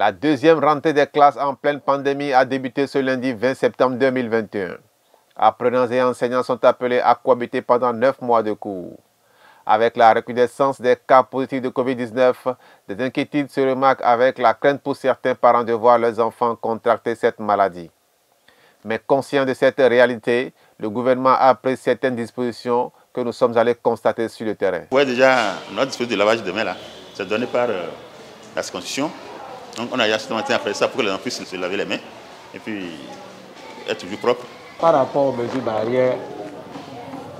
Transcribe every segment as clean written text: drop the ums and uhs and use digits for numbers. La deuxième rentrée des classes en pleine pandémie a débuté ce lundi 20 septembre 2021. Apprenants et enseignants sont appelés à cohabiter pendant 9 mois de cours. Avec la recrudescence des cas positifs de COVID-19, des inquiétudes se remarquent avec la crainte pour certains parents de voir leurs enfants contracter cette maladie. Mais conscient de cette réalité, le gouvernement a pris certaines dispositions que nous sommes allés constater sur le terrain. Oui, déjà, notre dispositif de lavage de mains, c'est donné par la Constitution. Donc, on a ce matin après ça pour que les gens puissent se laver les mains et puis être toujours propre. Par rapport aux mesures barrières,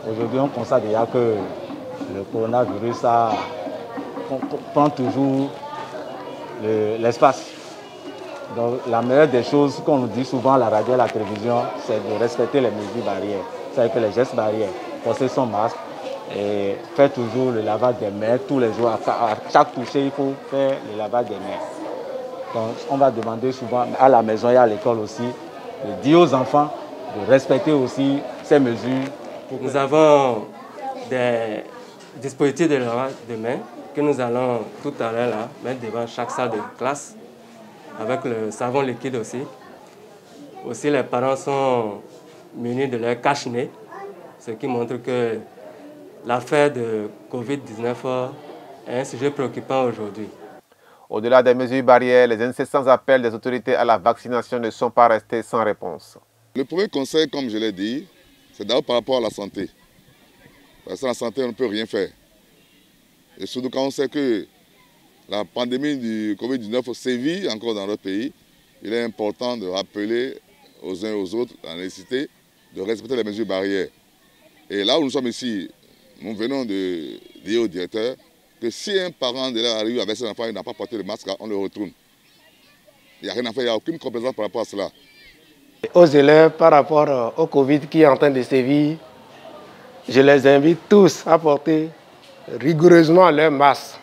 aujourd'hui, on constate déjà que le coronavirus prend toujours l'espace. Donc, la meilleure des choses qu'on nous dit souvent à la radio et à la télévision, c'est de respecter les mesures barrières. C'est-à-dire que les gestes barrières, porter son masque et faire toujours le lavage des mains tous les jours. À chaque toucher, il faut faire le lavage des mains. Donc, on va demander souvent à la maison et à l'école aussi de dire aux enfants de respecter aussi ces mesures. Nous avons des dispositifs de lavage de mains que nous allons tout à l'heure mettre devant chaque salle de classe. Avec le savon liquide aussi. Aussi, les parents sont munis de leur cache-nez, ce qui montre que l'affaire de Covid-19 est un sujet préoccupant aujourd'hui. Au-delà des mesures barrières, les incessants appels des autorités à la vaccination ne sont pas restés sans réponse. Le premier conseil, comme je l'ai dit, c'est d'abord par rapport à la santé. Parce que la santé, on ne peut rien faire. Et surtout quand on sait que la pandémie du Covid-19 sévit encore dans notre pays. Il est important de rappeler aux uns et aux autres la nécessité de respecter les mesures barrières. Et là où nous sommes ici, nous venons de dire au directeur que si un parent de l'élève arrive avec ses enfants et n'a pas porté le masque, on le retourne. Il n'y a rien à faire, il n'y a aucune compétence par rapport à cela. Aux élèves, par rapport au Covid qui est en train de sévir, je les invite tous à porter rigoureusement leur masque.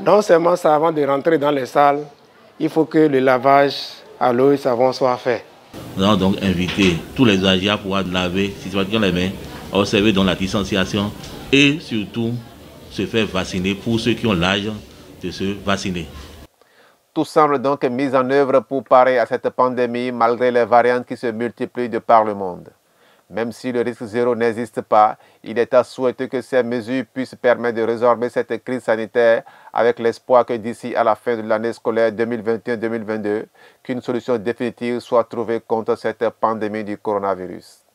Non seulement ça, avant de rentrer dans les salles, il faut que le lavage à l'eau et savon soit fait. Nous allons donc inviter tous les âgés à pouvoir laver systématiquement les mains, observer dans la distanciation et surtout se faire vacciner pour ceux qui ont l'âge de se vacciner. Tout semble donc mis en œuvre pour parer à cette pandémie malgré les variantes qui se multiplient de par le monde. Même si le risque zéro n'existe pas, il est à souhaiter que ces mesures puissent permettre de résorber cette crise sanitaire avec l'espoir que d'ici à la fin de l'année scolaire 2021-2022, qu'une solution définitive soit trouvée contre cette pandémie du coronavirus.